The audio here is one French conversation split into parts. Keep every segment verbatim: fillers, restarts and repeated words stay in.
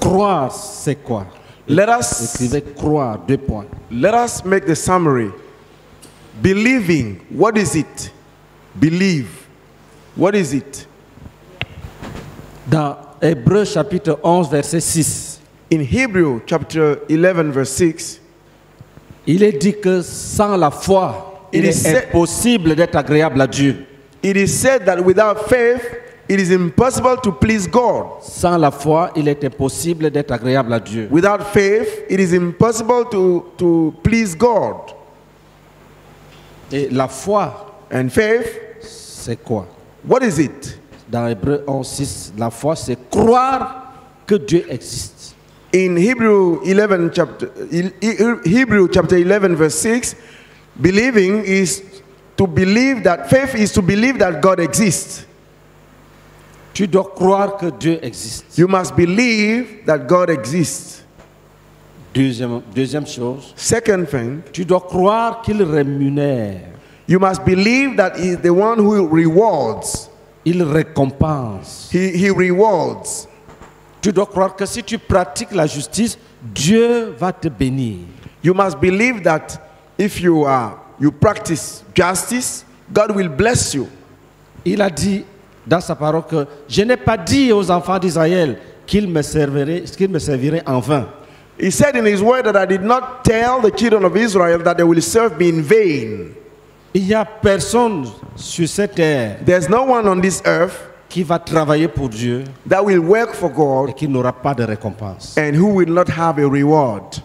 Croire, c'est quoi? Let us, écrivez croire, deux points. Let us make the summary. Believing, what is it? Believe, what is it? Dans Hébreux chapitre onze, verset six. In Hebrew chapter eleven, verse six. Il est dit que sans la foi, il est impossible d'être agréable à Dieu. It is said that without faith, it is impossible to please God. Sans la foi, il est impossible d'être agréable à Dieu. Without faith, it is impossible to to please God. Et la foi, and faith, c'est quoi? What is it? Dans Hébreux onze six, la foi, c'est croire que Dieu existe. In Hebrew eleven chapter Hebrew chapter eleven verse six, believing is to believe that faith is to believe that God exists. Tu dois croire que Dieu existe. You must believe that God exists. Deuxième, deuxième chose. Second thing. Tu dois croire qu'il rémunère. You must believe that he is the one who rewards. Il récompense. He, he rewards. Tu dois croire que si tu pratiques la justice, Dieu va te bénir. You must believe that if you are you practice justice, God will bless you. Il a dit dans sa parole que je n'ai pas dit aux enfants d'Israël qu'ils me serviraient, qu'ils me serviraient en vain. He said in his word that I did not tell the children of Israel that they will serve me in vain. Il n'y a personne sur cette terre. There's no one on this earth qui va travailler pour Dieu, that will work for God, et qui n'aura pas de récompense. And who will not have a reward.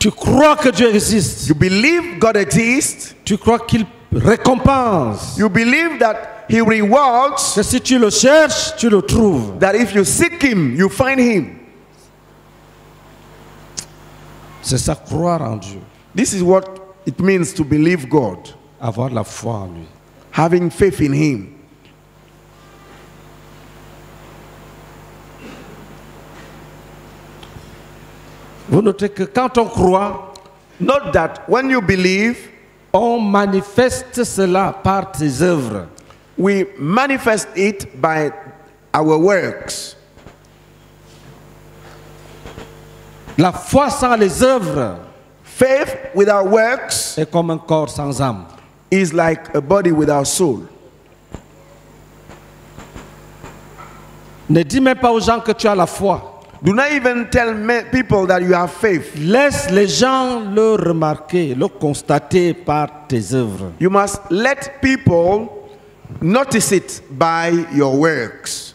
Tu crois que Dieu existe. You believe God exists. Tu crois qu'il récompense. You believe that he rewards. Que si tu le cherches, tu le trouves. That if you seek him, you find him. C'est ça, croire en Dieu. This is what it means to believe God. Avoir la foi en lui. Having faith in him. Vous notez que quand on croit, note that when you believe, on manifeste cela par ses œuvres. We manifest it by our works. La foi sans les œuvres, faith without works, est comme un corps sans âme. Is like a body without soul. Ne dis même pas aux gens que tu as la foi. Do not even tell people that you have faith. Laisse les gens le remarquer, le constater par tes œuvres. You must let people notice it by your works.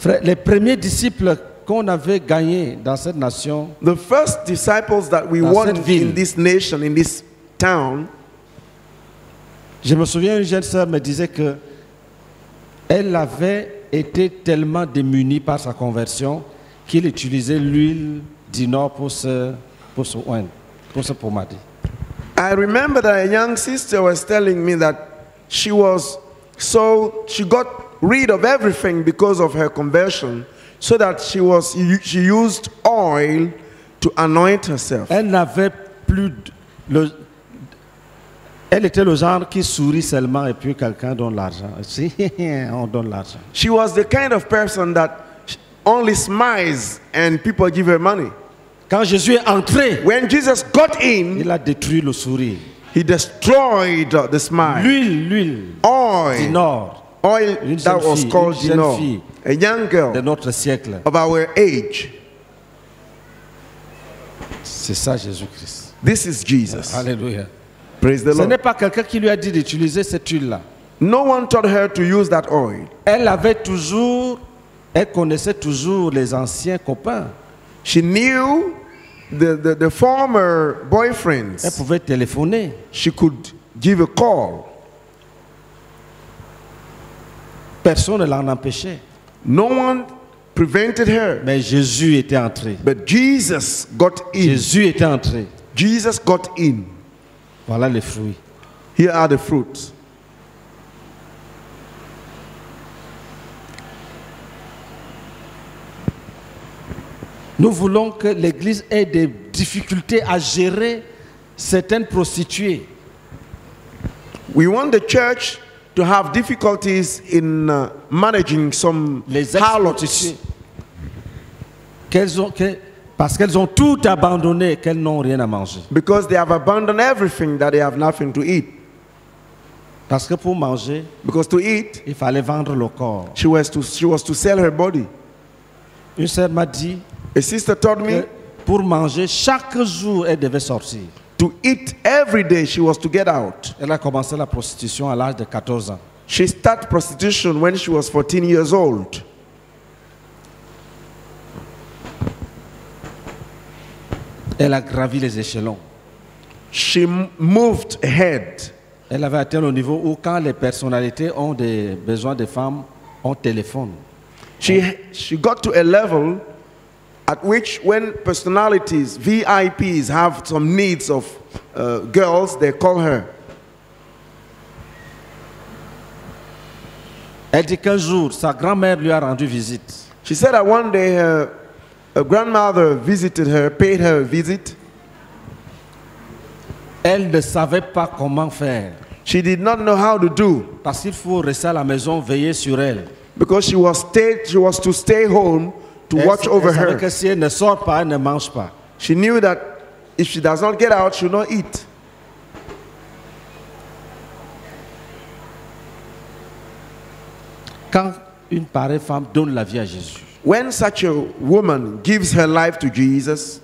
Frère, les premiers disciples qu'on avait gagnés dans cette nation, the first disciples that we won in this nation, in this town. Je me souviens, une jeune sœur me disait que elle avait été tellement démunie par sa conversion qu'il utilisait l'huile d'inox pour se pour se oindre, pour se pomader. I remember that a young sister was telling me that she was so she got rid of everything because of her conversion, so that she was she used oil to anoint herself. Elle n'avait plus le Elle était le genre qui sourit seulement et puis quelqu'un donne l'argent. On donne l'argent. She was the kind of person that only smiles and people give her money. Quand Jésus est entré, when Jesus got in, il a détruit le sourire. He destroyed the smile. L'huile, l'huile. Oil. Dinor. Oil that was called dinor. A young girl de notre siècle. Of our age. C'est ça Jésus-Christ. This is Jesus. Alléluia. Ce n'est pas quelqu'un qui lui a dit d'utiliser cette huile-là. No one taught her to use that oil. Elle avait toujours, elle connaissait toujours les anciens copains. She knew the, the, the former boyfriends. Elle pouvait téléphoner. She could give a call. Personne ne l'en empêchait. No one prevented her. Mais Jésus était entré. But Jesus got in. Jésus était entré. Jesus got in. Voilà les fruits. Here are the fruits. Nous voulons que l'Église ait des difficultés à gérer certaines prostituées. We want the church to have difficulties in uh, managing some harlots. qu'elles ont, que, parce qu'elles ont tout abandonné, qu'elles n'ont rien à manger. Because they have abandoned everything, that they have nothing to eat. Parce que pour manger, because to eat, il fallait vendre le corps. She was to, she was to sell her body. Une sœur m'a dit, a sister told me, pour manger, chaque jour, elle devait sortir. To eat every day, she was to get out. Elle a commencé la prostitution à l'âge de quatorze ans. She started prostitution when she was fourteen years old. Elle a gravi les échelons. She moved ahead. Elle avait atteint le niveau où quand les personnalités ont des besoins des femmes, on téléphone. She, she got to a level at which when personalities, V I Ps have some needs of uh, girls, they call her. Elle dit qu'un jour, sa grand-mère lui a rendu visite. She said that one day her, her grandmother visited her, paid her a visit. Elle ne savait pas comment faire. She did not know how to do. Parce qu'il faut rester à la maison, veiller sur elle. Because she was, stayed, she was to stay home to elle, watch elle over her. Que si elle ne sort pas, elle ne mange pas. She knew that if she does not get out, she will not eat. Quand une pareille femme donne la vie à Jésus, when such a woman gives her life to Jesus,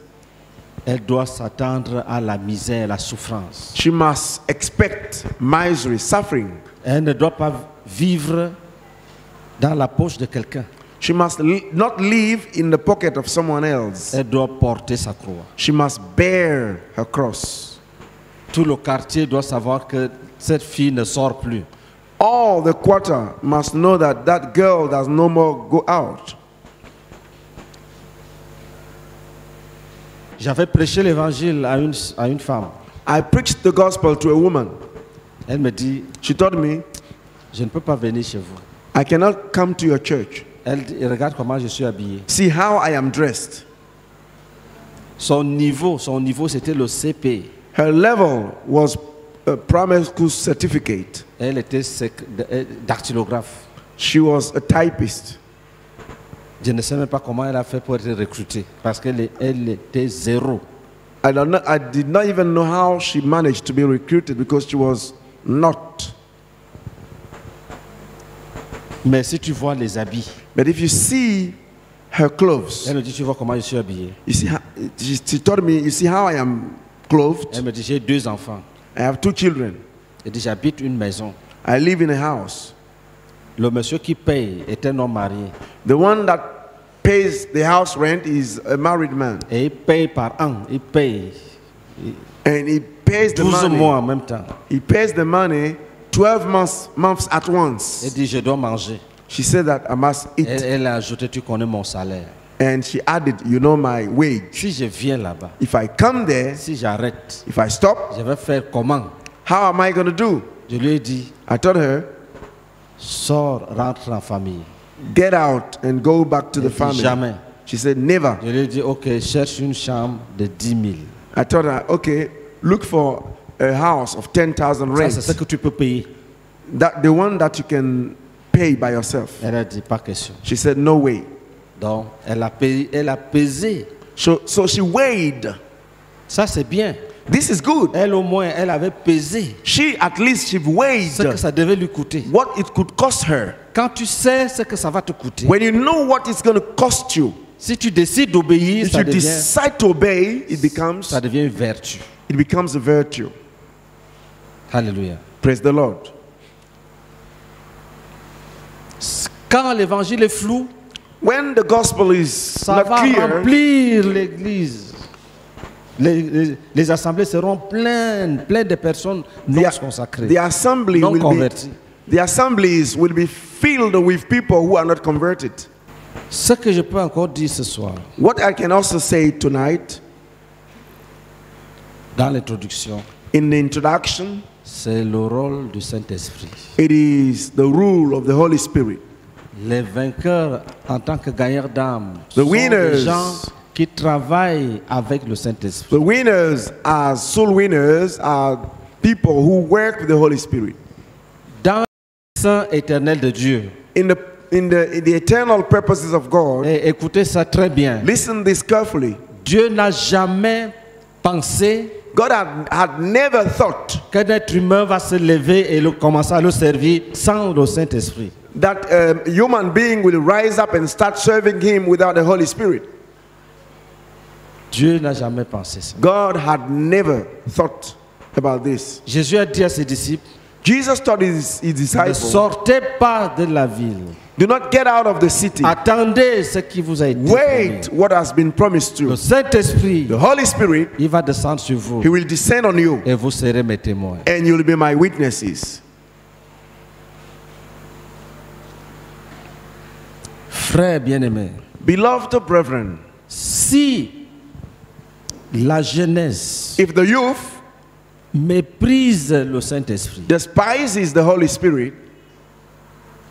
elle doit s'attendre à la misère, à la souffrance. She must expect misery, suffering. Elle ne doit pas vivre dans la poche de quelqu'un. She must not live in the pocket of someone else. Elle doit porter sa croix. She must bear her cross. Tout le quartier doit savoir que cette fille ne sort plus. All the quarter must know that that girl does no more go out. J'avais prêché l'évangile à une, à une femme. I preached the gospel to a woman. Elle me dit, she told me, je ne peux pas venir chez vous. I cannot come to your church. Elle dit, regarde comment je suis habillé. See how I am dressed. Son niveau, son niveau, c'était le C P. Her level was a primary school certificate. Elle était dactylographe. She was a typist. Je ne sais même pas comment elle a fait pour être recrutée, parce qu'elle elle était zéro. I, don't know, I did not even know how she managed to be recruited because she was not. Mais si tu vois les habits, but if you see her clothes, elle me dit, tu vois comment je suis habillée. You see how, she, she told me, you see how I am clothed. Elle me dit, j'ai deux enfants. I have two children. Elle dit, j'habite une maison. I live in a house. Le monsieur qui paye est un homme marié. The one that pays the house rent is a married man. Et il paye par an, il paye. And he pays the money. douze mois en même temps. He pays the money twelve months at once. Elle dit, je dois manger. She said that I must eat. Elle, elle a ajouté, tu connais mon salaire. And she added, you know my wage. Si je viens là-bas. If I come there. Si j'arrête. If I stop. Je vais faire comment? How am I going to do? Je lui ai dit. I told her. Sors, rentre en famille. Get out and go back to the family. Jamais. She said never. Je lui ai dit, ok, cherche une chambre de dix mille. I told her, ok, look for a house of ten thousand rand. Ça c'est ce que tu peux payer. That the one that you can pay by yourself. Elle a dit, pas question. She said no way. Donc elle a payé, elle a pesé. So, so she weighed. Ça c'est bien. This is good. Elle au moins, elle avait pesé. She at least she weighed. Ce que ça devait lui coûter. What it could cost her. Quand tu sais ce que ça va te coûter. When you know what it's going to cost you. Si tu décides d'obéir, ça you devient. Decide to obey, it becomes. Ça devient une vertu. It becomes a virtue. Hallelujah. Praise the Lord. Quand l'évangile est flou, when the gospel is ça not va clear, remplir l'église. Les, les, les assemblées seront pleines, pleines de personnes non the, consacrées, the assembly non will converties. Be, the assemblies will be filled with people who are not converted. Ce que je peux encore dire ce soir, what I can also say tonight, dans l'introduction, in the introduction, c'est le rôle du Saint-Esprit. It is the role of the Holy Spirit. Les vainqueurs en tant que gagnants d'âme sont des gens qui travaillent avec le Saint-Esprit. The winners are soul winners are people who work with the Holy Spirit. Dans le dessein éternel de Dieu. In the in the in the eternal purposes of God. Et écoutez ça très bien. Listen this carefully. Dieu n'a jamais pensé. God had, had never thought qu'un être humain va se lever et le, commencer à le servir sans le Saint-Esprit. That a human being will rise up and start serving him without the Holy Spirit. Dieu n'a jamais pensé ça. God had never thought about this. Jésus a dit à ses disciples, Jesus told his, his disciples, ne sortez pas de la ville. Do not get out of the city. Attendez ce qui vous a été promis. Wait what has been promised to you. Le Saint-Esprit, the Holy Spirit, il va descendre sur vous. He will descend on you. Et vous serez mes témoins. And you will be my witnesses. Frères bien-aimés, beloved brethren, si la jeunesse, if the youth méprise le Saint-Esprit, despises the Holy Spirit,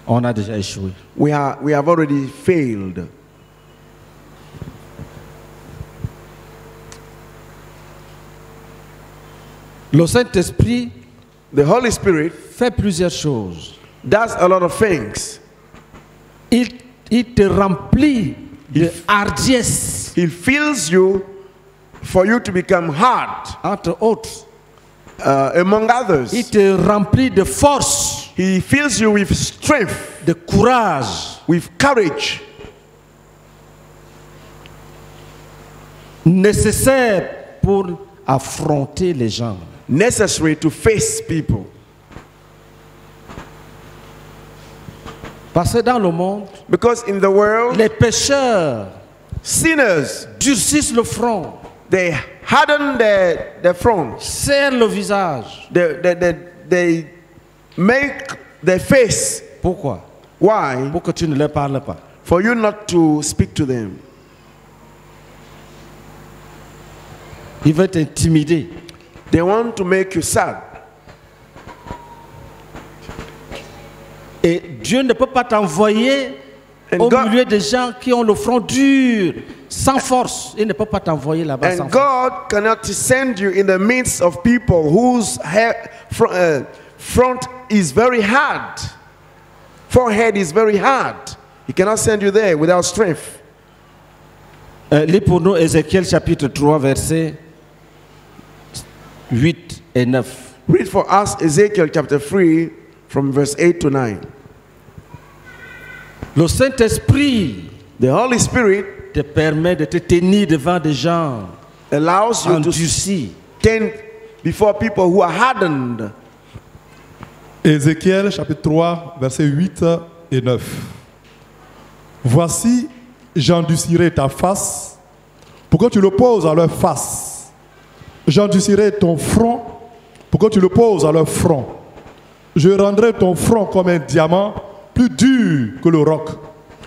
on a déjà échoué. We are, we have already failed. Le Saint-Esprit, the Holy Spirit, fait plusieurs choses. Does a lot of things. Il, il te remplit il, de hardiesse. He fills you for you to become hard. Entre autres, uh, among others, il te remplit de force. He fills you with strength, de courage, with courage, nécessaire pour affronter les gens, necessary to face people. Parce que dans le monde, because in the world, les pécheurs, sinners, durcissent le front. They harden their their front. Serrent le visage. They they they, they make their face. Pourquoi? Why? Pour que tu ne leur parles pas. For you not to speak to them. Ils veulent t'intimider. They want to make you sad. Et Dieu ne peut pas t'envoyer au God, milieu des gens qui ont le front dur, sans force. Il ne peut pas t'envoyer là-bas sans God force. God cannot send you in the midst of people whose hair from, uh, front is very hard. Forehead is very hard. He cannot send you there without strength. Uh, lis pour nous Ézéchiel chapitre trois versets huit et neuf. Read for us Ezekiel chapter three from verse eight to nine. Le Saint-Esprit, the Holy Spirit, te permet de te tenir devant des gens allows you endurcis. To stand before people who are hardened. Ézéchiel chapitre trois, versets huit et neuf. Voici, j'endurcirai ta face pour que tu le poses à leur face. J'endurcirai ton front pour que tu le poses à leur front. Je rendrai ton front comme un diamant plus dur que le roc.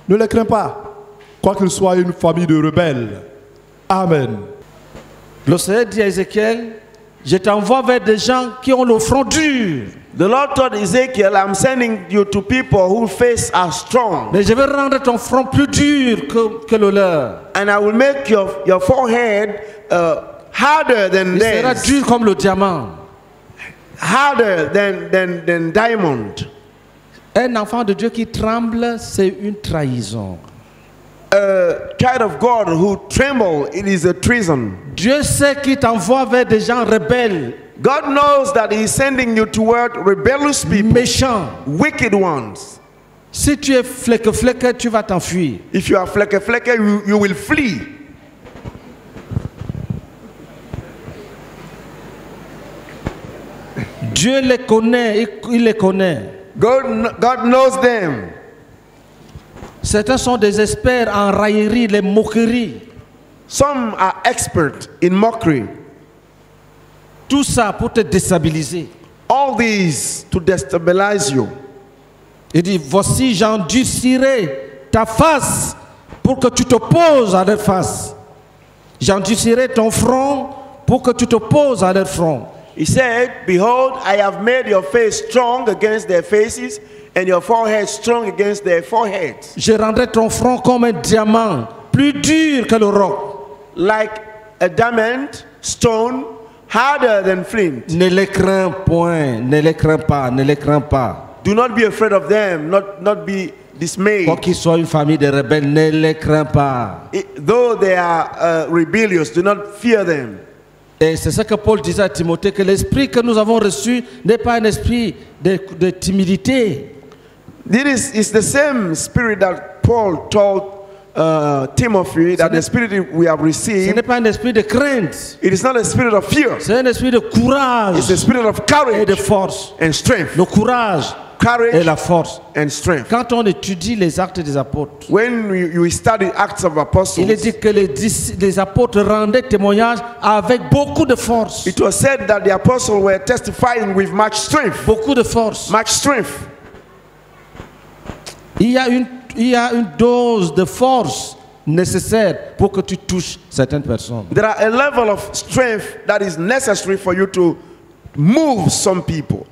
Ne les crains pas, quoiqu'ils soient une famille de rebelles. Amen. Le Seigneur dit à Ézéchiel, je t'envoie vers des gens qui ont le front dur. The Lord told Ezekiel, I'm sending you to people whose faces are strong. Mais je vais rendre ton front plus dur que, que le leur. And I will make your, your forehead uh, harder than Il theirs. Il sera dur comme le diamant. Harder than, than, than diamond. Un enfant de Dieu qui tremble, c'est une trahison. A child of God who trembles, it is a treason. Dieu sait qu'il t'envoie vers des gens rebelles. God knows that He is sending you toward rebellious people, méchants, wicked ones. Si tu es fleque-fleque, tu vas t'enfuir. If you are fleque-fleque, you, you will flee. Dieu les connaît, il, il les connaît. God, God knows them. Certains sont des experts en raillerie, les moqueries. Some are experts in mockery. Tout ça pour te déstabiliser. All these to destabilize you. Il dit, voici j'endurcirai ta face pour que tu te poses à leur face. J'endurcirai ton front pour que tu te poses à leur front. He said, behold, I have made your face strong against their faces and your forehead strong against their foreheads. Je rendrai ton front comme un diamant, plus dur que le roc. Like a diamond, stone, harder than flint. Ne les crains point, ne les crains pas, ne les crains pas. Do not be afraid of them, not, not be, dismayed. Pour qu'ils soient une famille de rebelles, ne les crains pas. Though they are uh, rebellious, do not fear them. Et c'est ce que Paul disait à Timothée, que l'esprit que nous avons reçu n'est pas un esprit de, de timidité. This is the same spirit that Paul told Uh, Timothy, that the spirit we have received, ce n'est pas un esprit de crainte. It is not a spirit of fear. C'est un esprit de courage. It's a spirit of courage et de force. And strength. Le courage courage et la force. And strength. Quand on étudie les actes des apôtres, when you, you study Acts of Apostles, il est dit que les, les apôtres rendaient témoignage avec beaucoup de force. It was said that the apostles were testifying with much strength. Beaucoup de force. Much strength. Il y a une Il y a une dose de force nécessaire pour que tu touches certaines personnes. There are a level of strength that is necessary for you to move some people.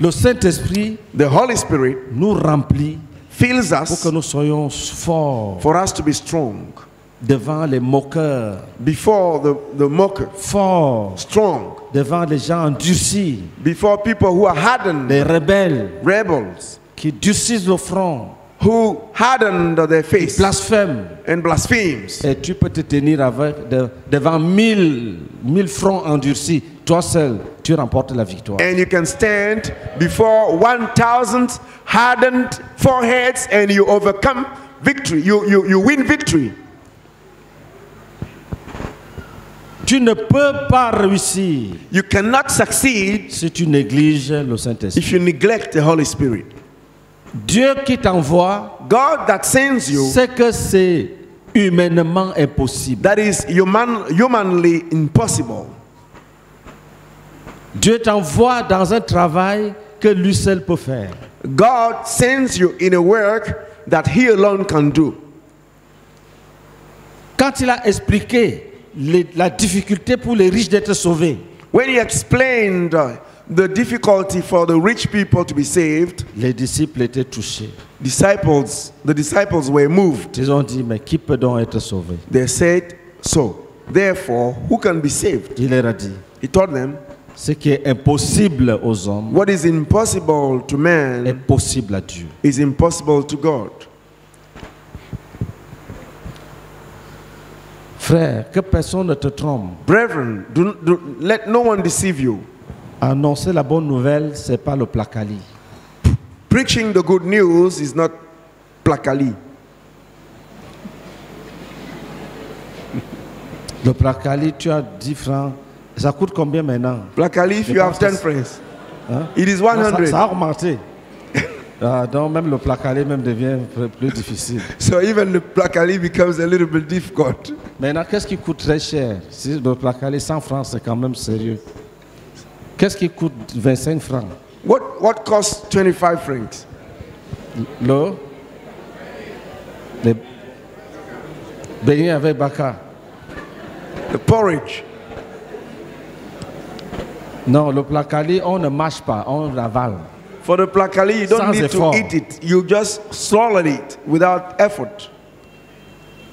Le Saint-Esprit, the Holy Spirit, nous remplit, fills us, pour que nous soyons forts, for us to be strong, devant les moqueurs, before the the mocker, forts, strong, devant les gens endurcis, before people who are hardened, les rebelles, rebels. Qui durcissent le front, who hardened their face, blasphème, and blasphemes. Et tu peux te tenir avec de, devant mille mille fronts endurcis, toi seul, tu remportes la victoire. And you can stand before one thousand hardened foreheads, and you overcome victory. You you you win victory. Tu ne peux pas réussir. You cannot succeed si tu négliges le Saint-Esprit. If you neglect the Holy Spirit. Dieu qui t'envoie, God that sends you, c'est que c'est humainement impossible. That is human, humanly impossible. Dieu t'envoie dans un travail que lui seul peut faire. God sends you in a work that he alone can do. Quand il a expliqué les, la difficulté pour les riches d'être sauvés, when he explained the difficulty for the rich people to be saved, les disciples étaient touchés. Disciples, the disciples were moved. Ils ont dit, mais qui peut donc être sauvé? They said, so, therefore, who can be saved? Il leur a dit, he told them, ce qui est impossible aux hommes, what is impossible to man, est possible à Dieu. Is impossible to God. Frère, que personne ne te trompe. Brethren, do, do, let no one deceive you. Annoncer la bonne nouvelle, c'est pas le placali. Preaching the good news is not placali. Le placali, tu as dix francs. Ça coûte combien maintenant? Placali, if you have ten francs. Hein? It is one hundred. Non, ça, ça a augmenté. Ah, donc même le placali même devient plus difficile. So even the placali becomes a little bit difficult. Maintenant, qu'est-ce qui coûte très cher? Si le placali cent francs, c'est quand même sérieux. Qu'est-ce qui coûte vingt-cinq francs? What what costs twenty-five francs? Le le beignet avec baka. The porridge. Non, le placali, on ne mâche pas, on l'avale. For the placali, you don't Sans need effort. to eat it. You just swallow it without effort.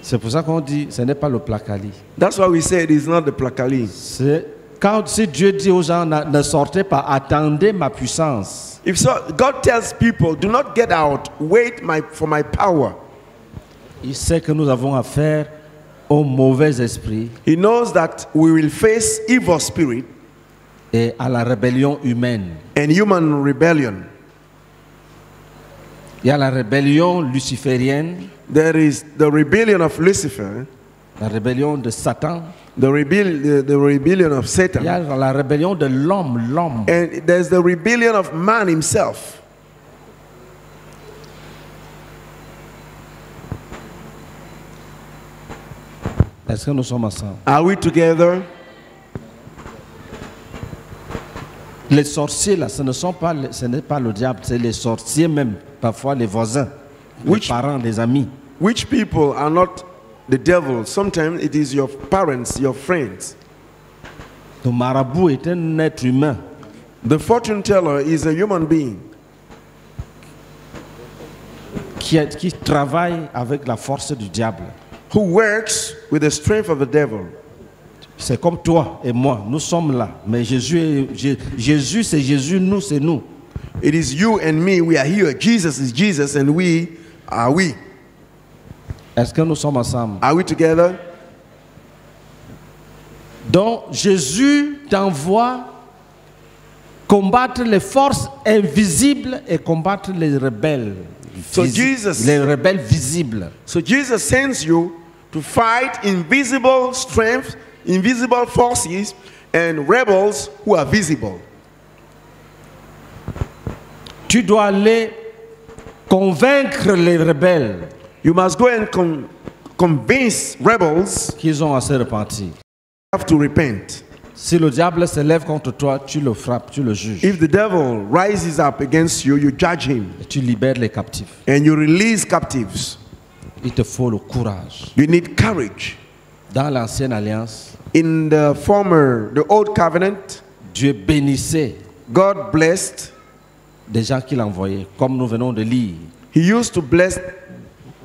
C'est pour ça qu'on dit, ce n'est pas le placali. That's why we say it is not the placali. C'est Quand si Dieu dit aux gens, ne sortez pas, attendez ma puissance. If so, God tells people, do not get out, wait my, for my power. Il sait que nous avons affaire aux mauvais esprits. He knows that we will face evil spirit. Et à la rébellion humaine. And human rebellion. Il y a la rébellion luciférienne. There is the rebellion of Lucifer. La rébellion de Satan. The, rebel, the, the rebellion of Satan. Il y a la rébellion de l'homme, l'homme. And there's the rebellion of man himself. Est-ce que nous sommes ensemble? Are we together? Les sorciers là, ce ne sont pas, ce n'est pas le diable, c'est les sorciers même, parfois les voisins, which, les parents, les amis. Which people are not the devil? Sometimes it is your parents, your friends. Le marabout est un être humain. The fortune teller is a human being. Qui, qui travaille avec la force du diable. Who works with the strength of the devil. C'est comme toi et moi, nous sommes là. Mais Jésus, Jésus c'est Jésus, nous c'est nous. It is you and me, we are here. Jesus is Jesus and we are we. Est-ce que nous sommes ensemble? Are we together? Donc Jésus t'envoie combattre les forces invisibles et combattre les rebelles. So Jesus, les rebelles visibles. So Jesus sends you to fight invisible strength, invisible forces and rebels who are visible. Tu dois aller convaincre les rebelles. You must go and con convince rebels qu'ils ont à se repentir. Have to repent. Si le diable se lève contre toi, tu le frappes, tu le juges. If the devil rises up against you, you judge him. Et tu libères les captifs. And you release captives. Il te faut le courage. You need courage. Dans l'ancienne alliance, in the former, the old covenant, Dieu bénissait. God blessed. Des gens qu'il envoyait, comme nous venons de lire. He used to bless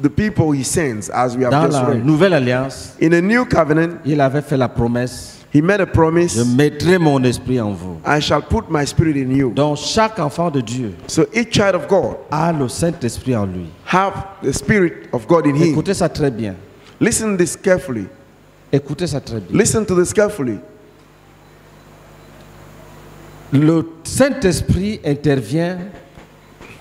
the people he sends, as we have dans just la read. Nouvelle alliance, in a new covenant, il avait fait la promesse. He made a promise. Je mettrai mon esprit en vous. I shall put my spirit in you. Donc chaque enfant de Dieu, so each child of God, a le Saint-Esprit en lui. Have the Spirit of God in him. Écoutez ça très bien. Listen this carefully. Écoutez ça très bien. Listen to this carefully. Le Saint-Esprit intervient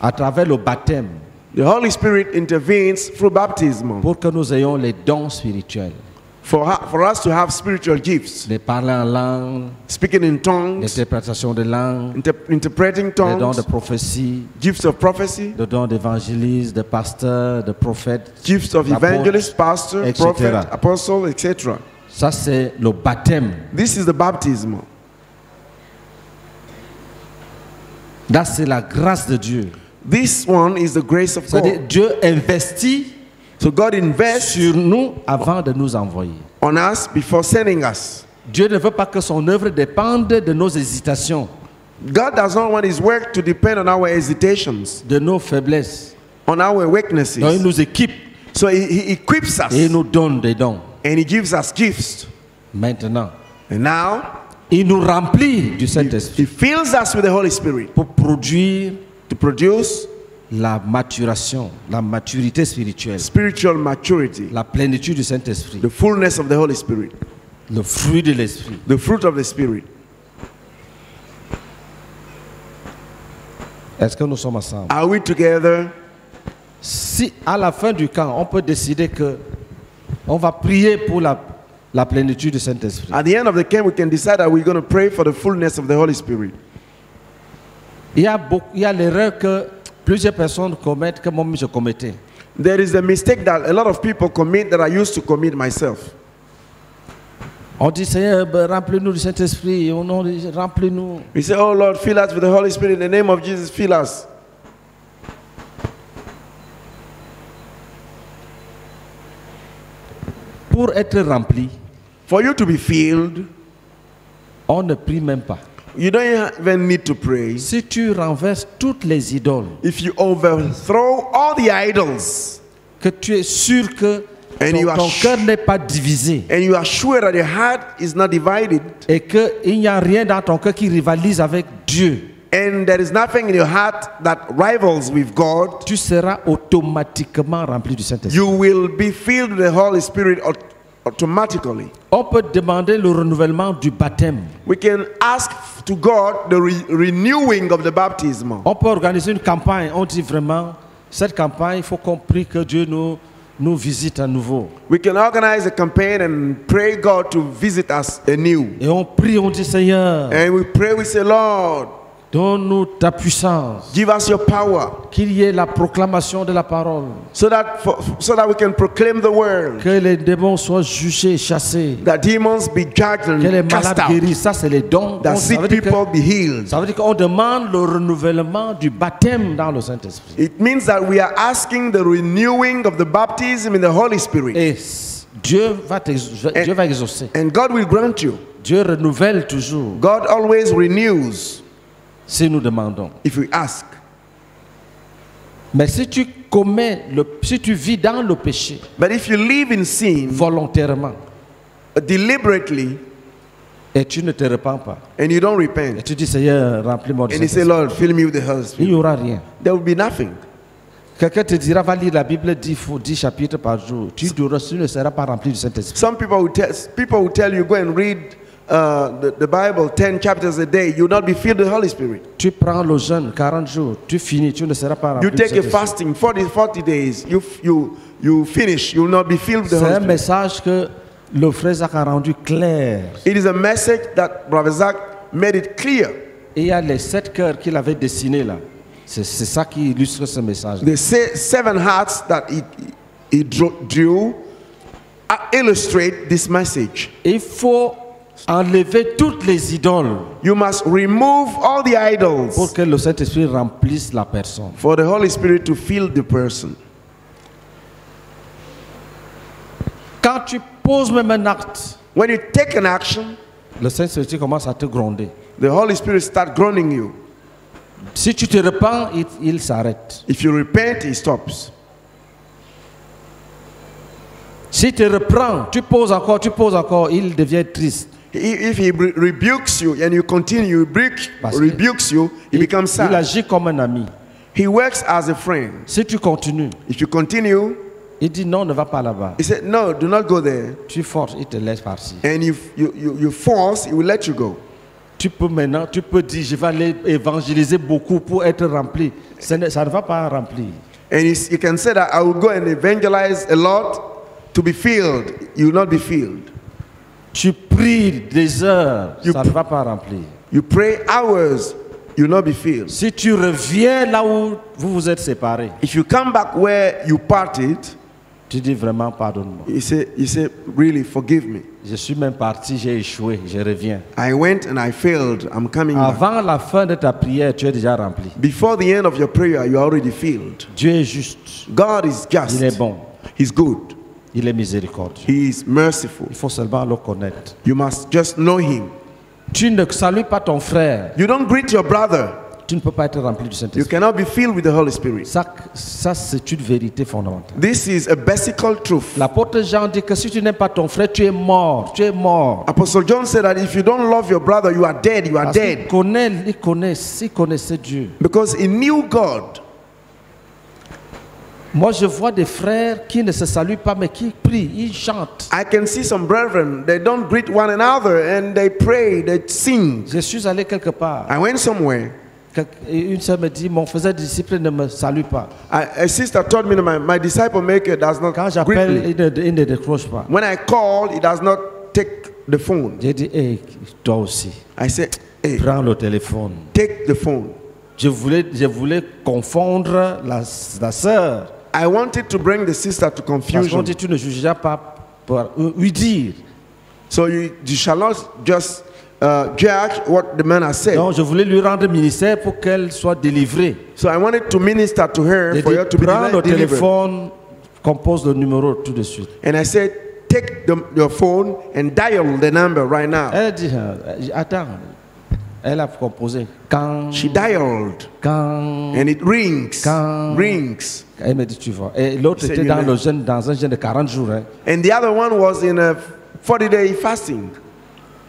à travers le baptême. The Holy Spirit intervenes through baptism. Pour que nous ayons les dons spirituels. For, for us to have spiritual gifts. Les parler en langue, speaking in tongues, l'interprétation de langue, inter interpreting tongues, les dons de prophétie, gifts of prophecy, les dons d'évangéliste, de pasteur, de prophète, gifts of evangelist, pastor, prophet, apostle, et cetera. Ça c'est le baptême. This is the baptism. Ça c'est la grâce de Dieu. This one is the grace of God. Dieu investit. So God invests sur nous avant de nous envoyer. On us before sending us. Dieu ne veut pas que son œuvre dépende de nos hésitations. God does not want His work to depend on our hesitations, de nos faiblesses, on our weaknesses. Donc il nous équipe. So he, he equips us. Et il nous donne des dons. And He gives us gifts. Maintenant. And now, il nous remplit du Saint-Esprit. He fills us with the Holy Spirit. Pour produire, to produce. La maturation, la maturité spirituelle, spiritual maturity, la plénitude du Saint-Esprit, the fullness of the Holy Spirit, le fruit de l'Esprit, the fruit of the Spirit. Est-ce que nous sommes ensemble? Are we together? Si à la fin du camp, on peut décider que on va prier pour la, la plénitude du Saint-Esprit. At the end of the camp, we can decide that we're going to pray for the fullness of the Holy Spirit. Il y a beaucoup, il y a l'erreur que plusieurs personnes commettent, que moi-même je commettais. There is a mistake that a lot of people commit that I used to commit myself. On dit Seigneur, remplis-nous du Saint-Esprit, au nom de Jésus, remplis-nous. We say, oh Lord, fill us with the Holy Spirit in the name of Jesus, fill us. Pour être rempli, for you to be filled, on ne prie même pas. You don't even need to pray. Si tu renverses toutes les idoles, if you overthrow all the idols, que tu es sûr que and ton, ton cœur n'est pas divisé, and you are sure that your heart is not divided, et que il n'y a rien dans ton cœur qui rivalise avec Dieu, and there is nothing in your heart that rivals with God, tu seras automatiquement rempli du Saint-Esprit. You will be filled with the Holy Spirit automatically. On peut demander le renouvellement du baptême. We can ask to God the re renewing of the baptism. On peut organiser une campagne. On dit vraiment cette campagne, il faut qu'on prie que Dieu nous nous visite à nouveau. We can organize a campaign and pray God to visit us anew. Et on prie, on dit Seigneur. And we pray, we say Lord, donne-nous ta puissance. Give us your power. Qu'il y ait la proclamation de la parole. So that, for, so that we can proclaim the word. Que les démons soient jugés, chassés. That demons be judged and cast out. Que les malades guérissent. Ça c'est les dons. That sick people be healed. Ça veut dire qu'on demande le renouvellement du baptême dans le Saint-Esprit. It means that we are asking the renewing of the baptism in the Holy Spirit. Et Dieu va exaucer. And God will grant you. Dieu renouvelle toujours. God always renews. Si nous demandons. If we ask. Mais si tu commets le, si tu vis dans le péché, but if you live in sin, volontairement, deliberately, Et tu ne te repens pas. And you don't repent. Et tu dis, Seigneur, remplis-moi de And you say, Lord, fill me with the Holy Spirit. Il n'y aura rien. There will be nothing. Quelqu'un te dira, va lire la Bible dix chapitres par jour. Tu ne seras pas rempli du Saint-Esprit. Some people will tell, people will tell you, go and read uh, the, the Bible ten chapters a day. You will not be filled with the Holy Spirit. Tu prends le jeûne quarante jours, tu finis, tu ne seras pas rempli du Saint-Esprit. You take a fasting forty, forty days, you, you, you finish, you will not be filled with the Holy Spirit. C'est un message que le frère Zach a rendu clair. It is a message that Brother Zach made it clear. Et il y a les sept cœurs qu'il avait dessinés là. C'est ça qui illustre ce message. The seven hearts that he, he drew illustrate this message. Il faut enlever toutes les idoles. You must remove all the idols. Pour que le Saint-Esprit remplisse la personne. For the Holy Spirit to fill the person. Quand tu poses même un acte, when you take an action, le Saint-Esprit commence à te gronder. The Holy Spirit starts groaning you. Si tu te repens, il, il s'arrête. If you repent, he stops. Si tu te reprends, tu poses encore, tu poses encore, il devient triste. If he rebukes you and you continue, rebuke, rebukes you, he il, becomes sad. Il agit comme un ami. He works as a friend. Si tu continues, if you continue, il dit non, ne va pas là-bas. He said no, do not go there. Tu forces, il te laisse partir. And you you you, you force, he will let you go. Tu peux maintenant, tu peux dire, je vais aller évangéliser beaucoup pour être rempli. Ça ne, ça ne va pas remplir. And you can say that I will go and evangelize a lot to be filled. You will not be filled. Tu pries des heures, you ça ne va pas remplir. You pray hours, you will not be filled. Si tu reviens là où vous vous êtes séparés, if you come back where you parted, tu dis vraiment pardonne-moi. He said, he said, really forgive me. Je suis même parti, j'ai échoué, je reviens. I went and I failed. I'm coming Avant back. La fin de ta prière, tu es déjà rempli. Before the end of your prayer, you are already filled. Dieu est juste. God is just. Il est bon. He's good. Il est miséricordieux. He is merciful. Il faut seulement le connaître. You must just know him. Tu ne salues pas ton frère. You don't greet your brother. Tu ne peux pas être rempli du Saint-Esprit. You cannot be filled with the Holy Spirit. Ça, ça c'est une vérité fondamentale. This is a basic truth. L'apôtre Jean dit que si tu n'aimes pas ton frère, tu es mort, tu es mort. Apostle John said that if you don't love your brother, you are dead, you are Parce dead. Il connaît, il connaît, il connaissait Dieu. Because he knew God. Moi, je vois des frères qui ne se saluent pas, mais qui prient, ils chantent. I can see some brethren, they don't greet one another and they pray, they sing. Je suis allé quelque part. I went somewhere. Une sœur me dit, mon frère disciple ne me salue pas. A sister told me my, my disciple maker does not. Quand j'appelle, il ne, il ne décroche pas. When I call, he does not take the phone. J'ai dit, hey, toi aussi. I said, hey, prends le téléphone. Take the phone. Je voulais, je voulais confondre la, la sœur. I wanted to bring the sister to confusion. Parce que tu ne jugeras pas pour lui dire. So you, you shall not just Uh, judge what the man has said. Donc je voulais lui rendre ministère pour qu'elle soit délivrée. So I wanted to minister to her for her to be delivered. Prends le téléphone, compose le numéro tout de suite. And I said, take the, your phone and dial the number right now. Elle dit, attends, elle a composé. Quand, she dialed. Quand, and it rings. Quand, rings. Elle me dit, tu vois. Et l'autre était dans le jeûne, dans un jeûne de quarante jours. Hein. And the other one was in a forty day fasting.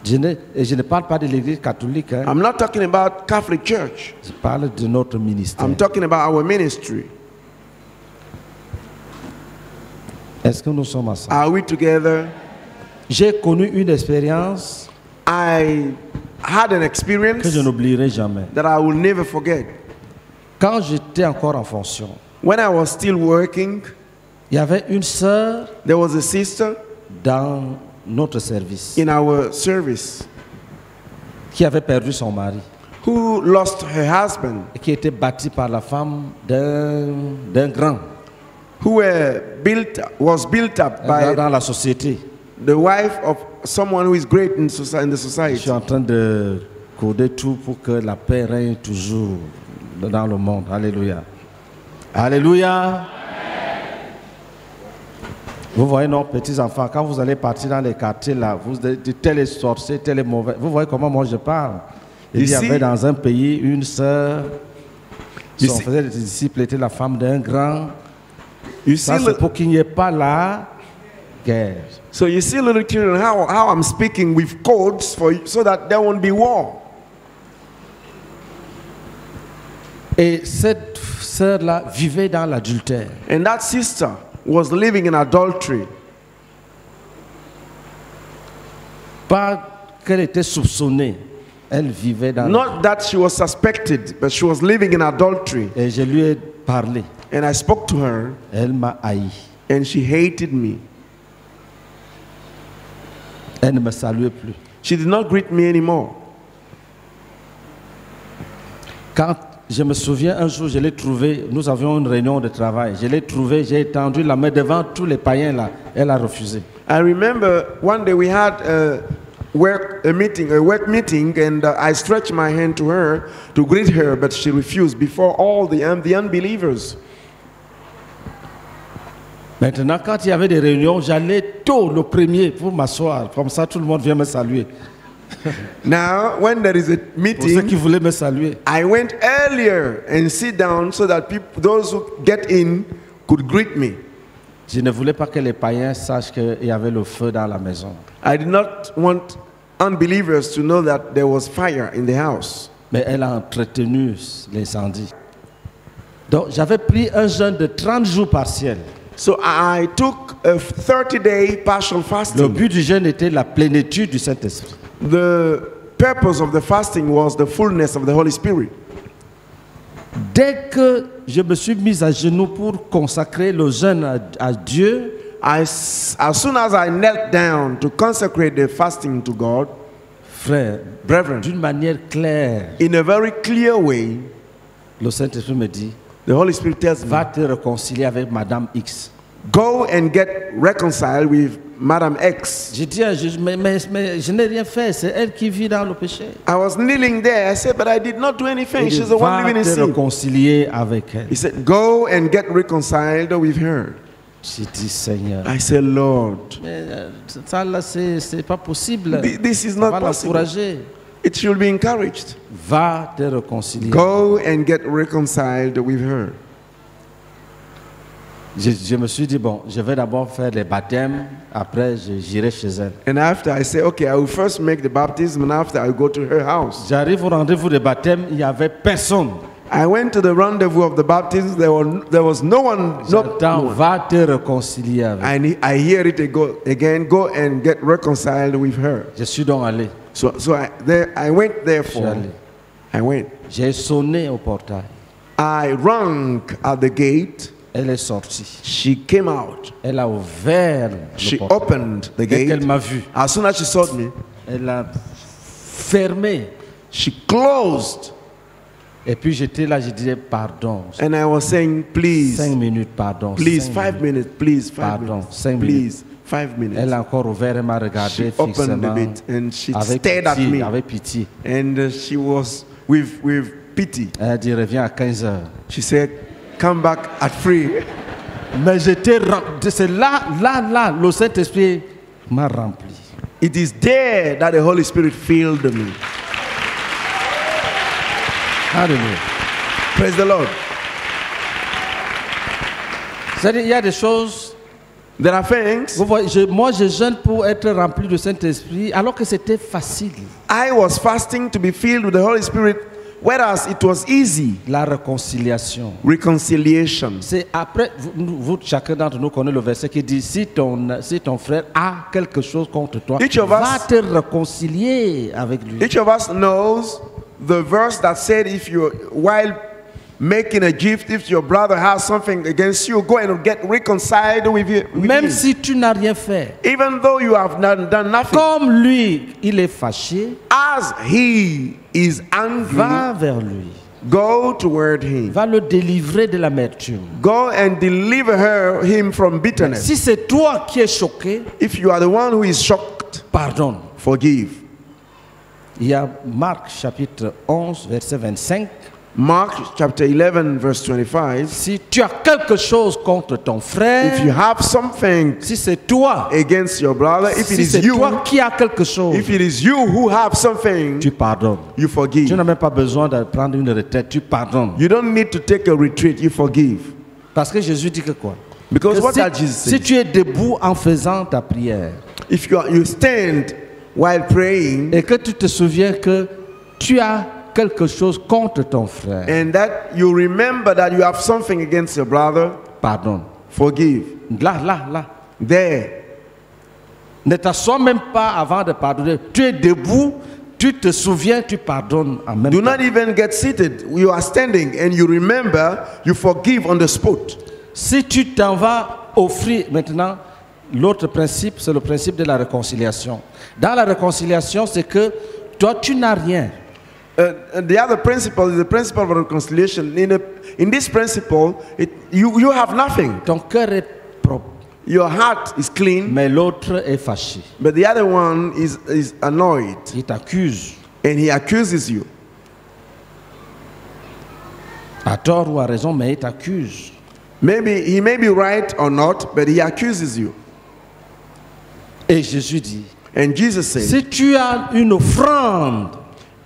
Je ne, et je ne parle pas de l'église catholique. Hein. I'm not talking about Catholic Church. Je parle de notre ministère. I'm talking about our ministry. Est-ce que nous sommes ensemble? Are we together? J'ai connu une expérience. I had an experience que je n'oublierai jamais. That I will never forget. Quand j'étais encore en fonction. When I was still working. Il y avait une sœur. There was a sister. Dans notre service, in our service, qui avait perdu son mari, who lost her husband, et qui était bâtie par la femme d'un grand, who were built, was built up by dans la société, the wife of someone who is great in, in the society. Je suis en train de coder tout pour que la paix règne toujours dans le monde. Alléluia. Alléluia. Vous voyez nos petits enfants, quand vous allez partir dans les quartiers là, vous dites tel est sorcier, tel est mauvais. Vous voyez comment moi je parle. Il y avait dans un pays une sœur, son frère des disciples était la femme d'un grand. Ça c'est pour qu'il n'y ait pas là guerre. So you see, little children, how, how I'm speaking with codes for you, so that there won't be war. Et cette sœur-là vivait dans l'adultère. And that sister was living in adultery. Pas qu'elle était soupçonnée, elle vivait dans. Not that she was suspected, but she was living in adultery. Et je lui ai parlé. And I spoke to her. Elle m'a haï. And she hated me. Elle ne me saluait plus. She did not greet me anymore. Quand je me souviens un jour, je l'ai trouvée, nous avions une réunion de travail, je l'ai trouvée, j'ai étendu la main devant tous les païens là, elle a refusé. I remember one day we had a work a meeting, a work meeting, and uh, I stretched my hand to her to greet her, but she refused before all the um, the unbelievers. Maintenant, quand il y avait des réunions, j'allais tôt le premier pour m'asseoir, comme ça tout le monde vient me saluer. Now, when there is a meeting, I went earlier and sit down so that people, those who get in, could greet me. Je ne voulais pas que les païens sachent qu'il y avait le feu dans la maison. I did not want unbelievers to know that there was fire in the house. Mais elle a entretenu l'incendie. Donc, j'avais pris un jeûne de trente jours partiels. So I took a thirty day partial fasting. Le but du jeûne était la plénitude du Saint-Esprit. The purpose of the fasting was the fullness of the Holy Spirit. Dès que je me suis mis à genoux pour consacrer le jeûne à, à Dieu, I, as soon as I knelt down to consecrate the fasting to God, frère, brethren, d'une manière claire, in a very clear way, le Saint-Esprit me dit, the Holy Spirit tells me, va te réconcilier avec Madame X. Go and get reconciled with Madame X. Je dis, je, mais, mais, mais je n'ai rien fait, c'est elle qui vit dans le péché. I was kneeling there, I said, but I did not do anything. She's the one living in sin. Va te réconcilier avec elle. He said, go and get reconciled with her. J'ai dit, Seigneur. I said, Lord. Mais, ça là, c'est pas possible. Th this is ça not possible. It should be encouraged. Va te réconcilier. Go and get reconciled with her. Je, je me suis dit, bon, je vais d'abord faire les baptêmes, après j'irai chez elle. And after I say, okay, I will first make the baptism and after I go to her house. J'arrive au rendez-vous de baptême, il n'y avait personne. I went to the rendezvous of the baptism, there, were, there was no one. J'entends, no, va te réconcilier avec. I, I hear it go, again, go and get reconciled with her. Je suis donc allé. So, so I, there, I went there for. I went. J'ai sonné au portail. I rang at the gate. Elle est sortie. She came out. Elle a ouvert she le opened the gate. Dès qu'elle m'a vu. As soon as she saw me, elle a fermé. She closed. Et puis j'étais là, je disais pardon. And I was saying, please. Cinq minutes, pardon. Please, five minutes, please, five minutes. Pardon, cinq minutes. Please, five minutes. Elle a encore ouvert et m'a regardé fixement. She opened the gate and she stared at me. Avec pitié. And uh, she was with with pity. Elle a dit reviens à quinze heures. She said, come back at free. Mais j'étais rempli. C'est là, là, là, le Saint-Esprit m'a rempli. It is there that the Holy Spirit filled me. Hallelujah. Praise the Lord. C'est-à-dire, il y a des choses. There are things. Vous voyez, je, moi, je jeûne pour être rempli du Saint-Esprit, alors que c'était facile. I was fasting to be filled with the Holy Spirit. Whereas it was easy. La réconciliation. Reconciliation. C'est après, vous, vous, chacun d'entre nous connaît le verset qui dit si ton, si ton frère a quelque chose contre toi, each of va us, te réconcilier avec lui. Each of us knows the verse that said, if you, while making a gift, if your brother has something against you, go and get reconciled with you. With Même him. Si tu n'as rien fait. Even though you have not done nothing. Comme lui, il est fâché. As he is angry, va vers lui. Go toward him. Va le délivrer de l'amertume. Go and deliver her, him from bitterness. Si c'est toi qui es choqué, if you are the one who is shocked, pardonne. Forgive. Il y a Mark chapitre onze verset vingt-cinq. Mark chapter eleven verse twenty-five. Si tu as quelque chose contre ton frère, if you have something, si c'est toi, against your brother, if it is you, si c'est toi qui as quelque chose, if it is you who have something, tu pardonnes, you forgive. Tu n'as même pas besoin de prendre une retraite, tu pardonnes. You don't need to take a retreat, you forgive. Parce que Jésus dit que quoi? Because what did Jesus say? Si tu es debout en faisant ta prière, if you are, you stand while praying, et que tu te souviens que tu as quelque chose contre ton frère, and that you remember that you have something against your brother, pardon, forgive. Là, là, là, there. Ne t'assois même pas avant de pardonner. Tu es debout, tu te souviens, tu pardonnes en même temps. Do not even get seated. You are standing and you remember, you forgive on the spot. Si tu t'en vas offrir maintenant, l'autre principe, c'est le principe de la réconciliation. Dans la réconciliation, c'est que toi, tu n'as rien. Uh, the other principle is the principle of reconciliation. In, a, in this principle, it, you, you have nothing. Ton cœur est propre. Your heart is clean. Mais l'autre est fâché. But the other one is, is annoyed. Il t'accuse. And he accuses you. À tort ou à raison, mais il t'accuse. Maybe he may be right or not, but he accuses you. Et Jésus dit, and Jesus said, si tu as une offrande,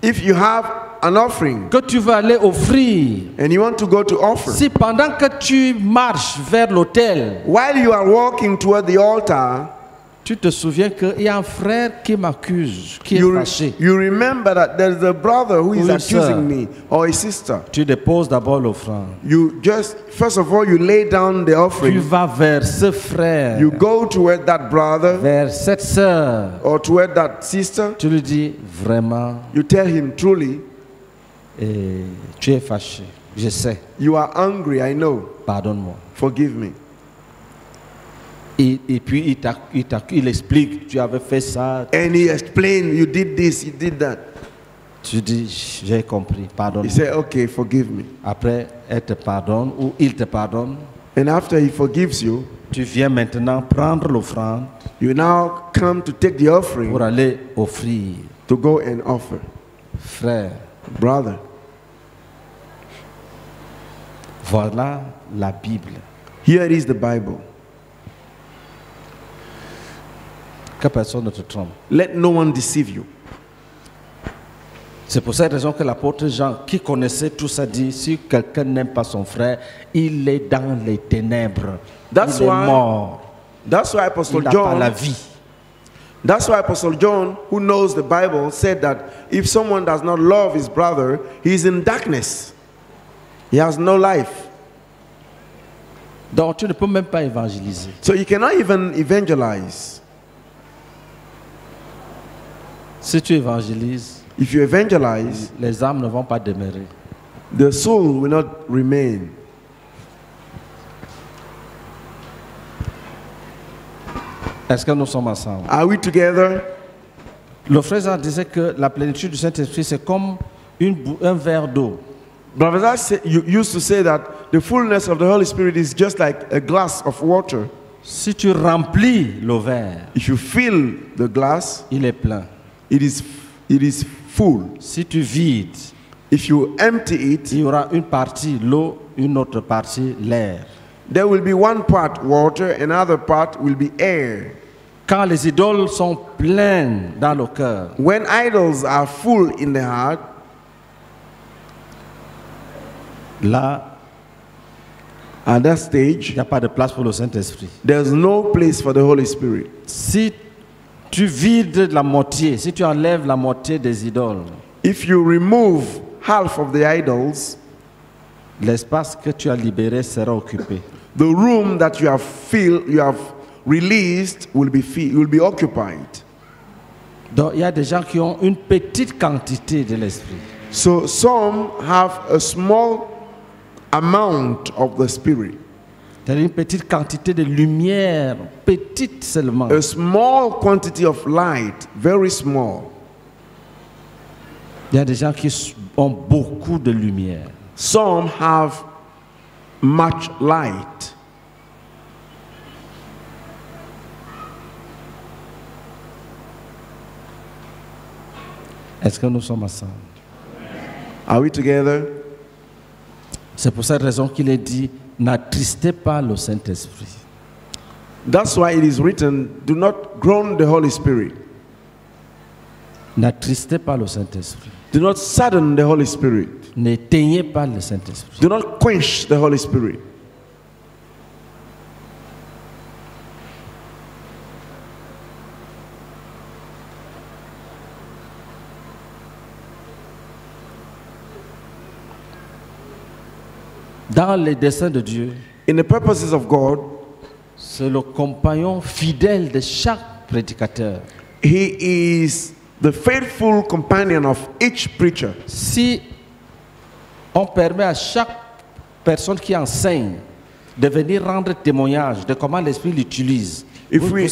if you have an offering, que tu vas aller offrir, and you want to go to offer, si pendant que tu marches vers l'autel, while you are walking toward the altar, tu te souviens qu'il y a un frère qui m'accuse, qui est fâché. You remember that there's a brother who is accusing me, or a sister. Tu déposes d'abord l'offrande. You just, first of all, you lay down the offering. Tu vas vers ce frère. You go toward that brother. Vers cette sœur. Or toward that sister. Tu lui dis vraiment. You tell him truly. Et tu es fâché. Je sais. You are angry. I know. Pardonne-moi. Forgive me. Et, et puis il, il explique, tu avais fait ça. And he explained, you did this, you did that. Tu dis, j'ai compris, pardonne. He said, okay, forgive me. Après, elle te pardonne ou il te pardonne. And after he forgives you, tu viens maintenant prendre l'offrande. You now come to take the offering. Pour aller offrir. To go and offer. Frère, brother. Voilà la Bible. Here is the Bible. Que personne ne te trompe. Let no one deceive you. C'est pour cette raison que l'apôtre Jean, qui connaissait tout ça, dit, si quelqu'un n'aime pas son frère, il est dans les ténèbres. That's il why, est mort. That's why Apostle il John, pas la vie. That's why Apostle John, who knows the Bible, said that if someone does not love his brother, he is in darkness. He has no life. Donc tu ne peux même pas évangéliser. So you cannot even evangelize. Si tu évangélises, if you evangelize, les âmes ne vont pas demeurer. The soul will not remain. Est-ce que nous sommes ensemble? Are we together? Le frère Jean disait que la plénitude du Saint-Esprit, c'est comme une un verre d'eau. Brother Jean used to say that the fullness of the Holy Spirit is just like a glass of water. Si tu remplis le verre, if you fill the glass, il est plein. It is, it is full. Si tu vides, if you empty it, il y aura une partie l'eau, une autre partie l'air. There will be one part water, another part will be air. Quand les idoles sont pleines dans le cœur, when idols are full in the heart, là, at that stage, il n'y a pas de place pour le Saint-Esprit. There's no place for the Holy Spirit. Si tu vides la moitié, si tu enlèves la moitié des idoles, if you remove half of the idols, l'espace que tu as libéré sera occupé. The room that you have filled, you have released will be filled, will be occupied. Donc il y a des gens qui ont une petite quantité de l'esprit. So some have a small amount of the spirit. C'est une petite quantité de lumière, petite seulement. A small quantity of light, very small. Il y a des gens qui ont beaucoup de lumière. Some have much light. Est-ce que nous sommes ensemble? Are we together? C'est pour cette raison qu'il est dit, n'attristez pas le Saint-Esprit. That's why it is written, do not groan the Holy Spirit. N'attristez pas le Saint-Esprit. Do not sadden the Holy Spirit. N'éteignez pas le Saint-Esprit. Do not quench the Holy Spirit. Dans les desseins de Dieu, in the purposes of God, c'est le compagnon fidèle de chaque prédicateur. He is the faithful companion of each preacher. Si on permet à chaque personne qui enseigne de venir rendre témoignage de comment l'esprit l'utilise, if we,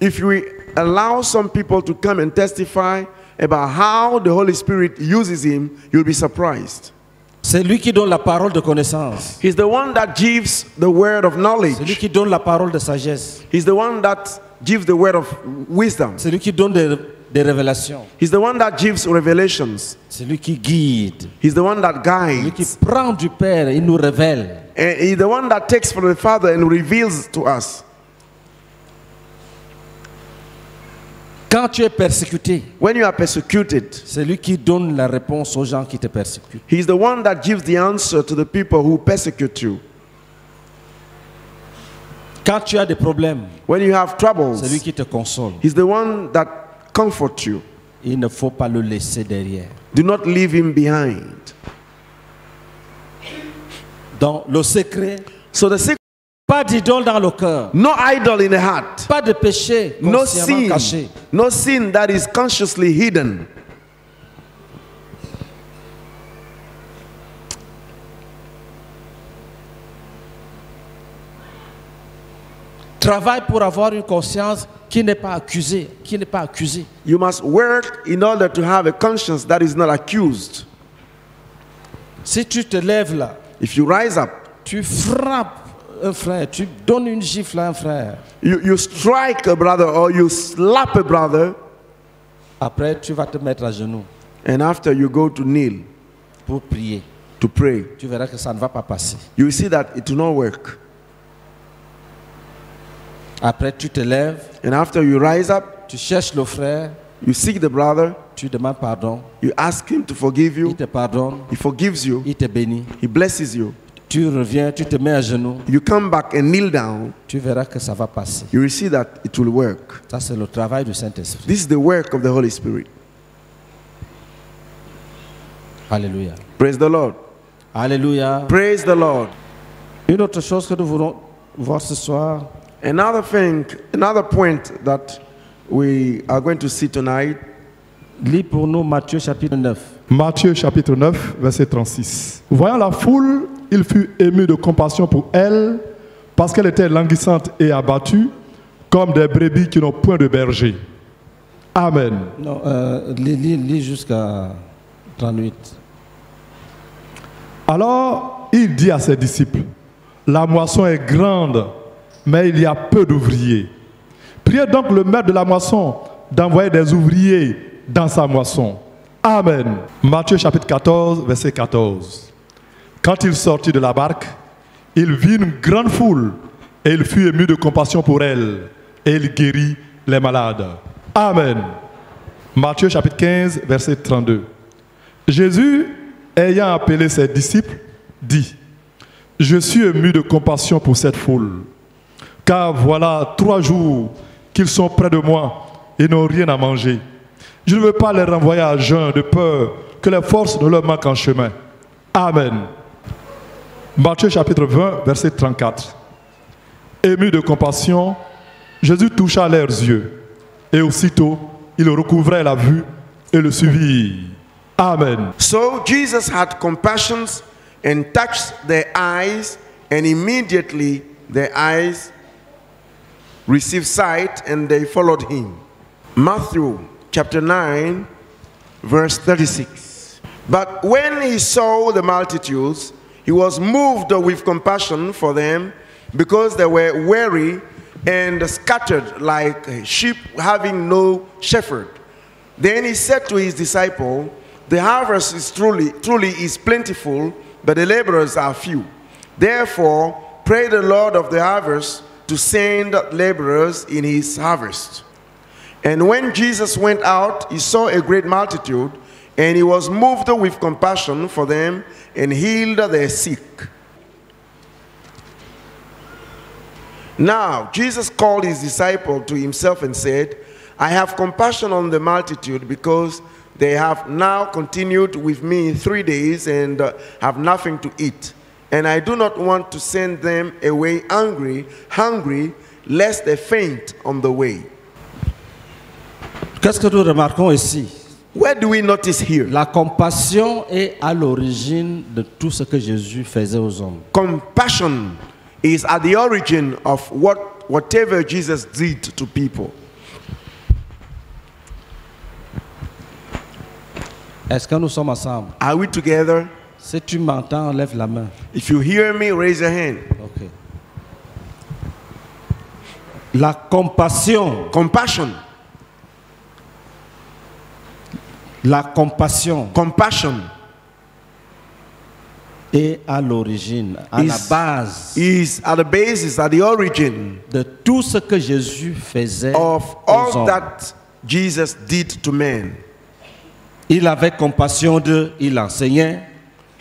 if we allow some people to come and testify about how the Holy Spirit uses him, you'll be surprised. C'est lui qui donne la parole de connaissance. He's the one that gives the word of knowledge. C'est lui qui donne la parole de sagesse. He's the one that gives the word of wisdom. C'est lui qui donne des, des révélations. He's the one that gives revelations. C'est lui qui guide. He's the one that guides. Lui qui prend du Père et il nous révèle. And he's the one that takes from the Father and reveals to us. Quand tu es persécuté, when you are persecuted, c'est lui qui donne la réponse aux gens qui te persécutent. He is the one that gives the answer to the people who persecute you. Quand tu as des problèmes, when you have troubles, c'est lui qui te console. He's the one that comforts you. Il ne faut pas le laisser derrière. Do not leave him behind. Dans le secret, so the secret, pas d'idole dans le cœur. No idol in the heart. Pas de péché consciemment caché. No sin that is consciously hidden. Travaille pour avoir une conscience qui n'est pas accusée, qui n'est pas accusée. You must work in order to have a conscience that is not accused. Si tu te lèves là, if you rise up, tu frappes un frère, tu donnes une gifle à un frère. You, you strike a brother or you slap a brother. Après, tu vas te mettre à genoux. And after you go to kneel. Pour prier. To pray. Tu verras que ça ne va pas passer. You will see that it will not work. Après, tu te lèves. And after you rise up. Tu cherches le frère. You seek the brother. Tu demandes pardon. You ask him to forgive you. Il te pardonne. He forgives you. Il te bénit. He blesses you. Tu reviens, tu te mets à genoux. You come back and kneel down. Tu verras que ça va passer. You will see that it will work. Ça c'est le travail du Saint-Esprit. This is the work of the Holy Spirit. Alléluia. Praise the Lord. Alléluia. Praise the Lord. Une autre chose que nous voulons voir ce soir. Another thing, another point that we are going to see tonight. Lis pour nous Matthieu chapitre neuf. Matthieu chapitre neuf, verset trente-six. Voyant la foule, il fut ému de compassion pour elle, parce qu'elle était languissante et abattue, comme des brebis qui n'ont point de berger. Amen. Non, euh, lis, lis, lis jusqu'à trente-huit. Alors, il dit à ses disciples, « La moisson est grande, mais il y a peu d'ouvriers. Priez donc le maître de la moisson d'envoyer des ouvriers dans sa moisson. » Amen. Matthieu chapitre quatorze, verset quatorze. Quand il sortit de la barque, il vit une grande foule et il fut ému de compassion pour elle et il guérit les malades. Amen. Matthieu chapitre quinze, verset trente-deux. Jésus, ayant appelé ses disciples, dit « Je suis ému de compassion pour cette foule, car voilà trois jours qu'ils sont près de moi et n'ont rien à manger. Je ne veux pas les renvoyer à jeun de peur que les forces ne leur manquent en chemin. » Amen. Matthieu chapitre vingt, verset trente-quatre. Ému de compassion, Jésus toucha leurs yeux, et aussitôt, ils recouvraient la vue et le suivirent. Amen. So Jesus had compassion and touched their eyes, and immediately their eyes received sight, and they followed him. Matthew chapter nine, verse thirty-six. But when he saw the multitudes, he was moved with compassion for them, because they were weary and scattered like sheep having no shepherd. Then he said to his disciple, the harvest is truly, truly is plentiful, but the laborers are few. Therefore, pray the Lord of the harvest to send laborers in his harvest. And when Jesus went out, he saw a great multitude, and he was moved with compassion for them and healed their sick. Now Jesus called his disciples to himself and said, I have compassion on the multitude, because they have now continued with me three days and have nothing to eat. And I do not want to send them away angry, hungry, lest they faint on the way. Qu'est-ce que nous remarquons ici? Where do we notice here? La compassion est à l'origine de tout ce que Jésus faisait aux hommes. Compassion is at the origin of what whatever Jesus did to people. Est-ce que nous sommes ensemble? Are we together? Si tu m'entends, lève la main. If you hear me, raise your hand. Okay. La compassion. Compassion. La compassion. Compassion. Est à l'origine, à is, la base. Is at the basis, at the origin. De tout ce que Jésus faisait. Of all hommes. That Jesus did to men. Il avait compassion d'eux, il enseignait.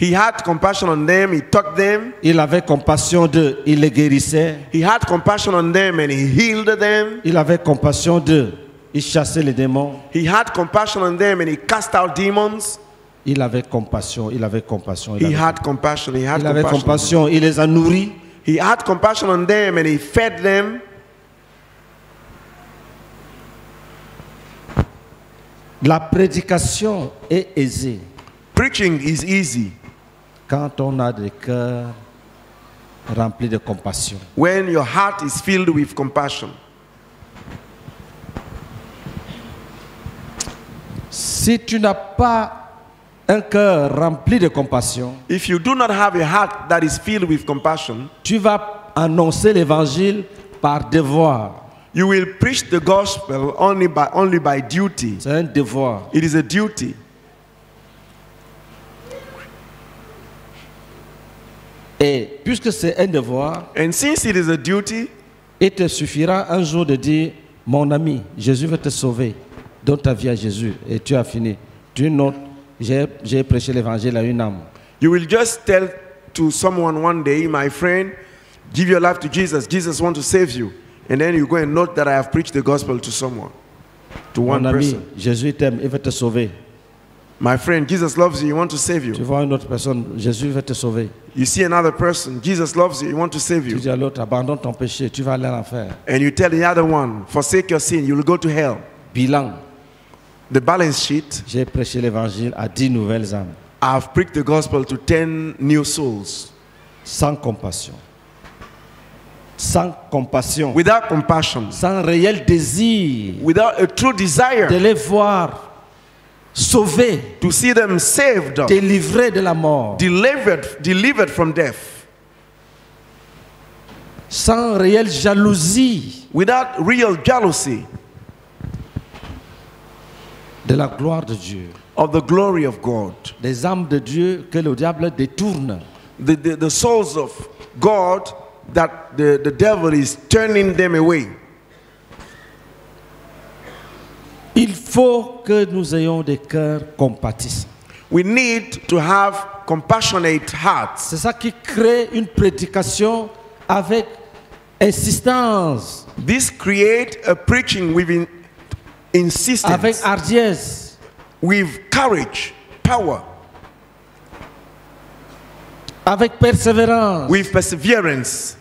He had compassion on them, he taught them. Il avait compassion d'eux, il les guérissait. He had compassion on them and he healed them. Il avait compassion d'eux, il chassait les démons. He had compassion on them and he cast out demons. Il avait compassion, il avait compassion. Il he avait... had compassion, he had il compassion. Il avait compassion, il les a nourris. He had compassion on them and he fed them. La prédication est aisée. Preaching is easy. Quand on a des cœurs remplis de compassion. When your heart is filled with compassion. Si tu n'as pas un cœur rempli de compassion, if you do not have a heart that is filled with compassion, tu vas annoncer l'évangile par devoir. You will preach the gospel only by only by duty. C'est un devoir. It is a duty. Et puisque c'est un devoir, and since it is a duty, il te suffira un jour de dire, mon ami, Jésus veut te sauver. Donne ta vie à Jésus et tu as fini. Tu notes, j'ai prêché l'évangile à une âme. You will just tell to someone one day, my friend, give your life to Jesus. Jesus wants to save you. And then you go and note that I have preached the gospel to someone, to one mon ami, person. Jésus t'aime, il veut te sauver. My friend, Jesus loves you, he wants to save you. Tu vois une autre personne, Jésus veut te sauver. You see another person, Jesus loves you, he wants to save you. Tu dis à l'autre, abandonne ton péché, tu vas aller à l'enfer. And you tell the other one, forsake your sin, you will go to hell. Bilan. The balance sheet. J'ai prêché l'évangile à dix nouvelles âmes. I have preached the gospel to ten new souls. Sans compassion. Sans compassion. Without compassion. Sans réel désir. Without a true desire. De les voir sauvés, to see them saved, délivrés de la mort, delivered, delivered from death, sans réelle jalousie, without real jealousy, de la gloire de Dieu, of the glory of God, des âmes de Dieu que le diable détourne, the, the, the souls of God that the, the devil is turning them away. Il faut que nous ayons des cœurs compatissants. We need to have compassionate hearts. C'est ça qui crée une prédication avec insistance. This create a preaching with in, insistence. Avec hardiesse. With courage, power. Avec persévérance. With perseverance.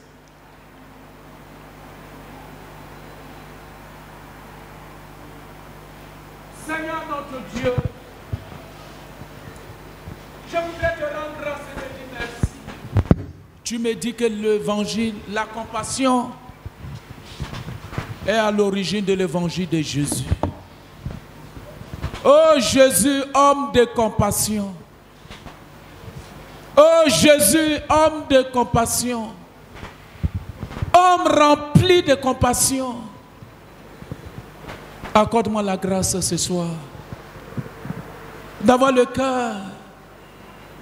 Tu me dis que l'évangile, la compassion est à l'origine de l'évangile de Jésus. Oh Jésus, homme de compassion. Oh Jésus, homme de compassion. Homme rempli de compassion. Accorde-moi la grâce ce soir d'avoir le cœur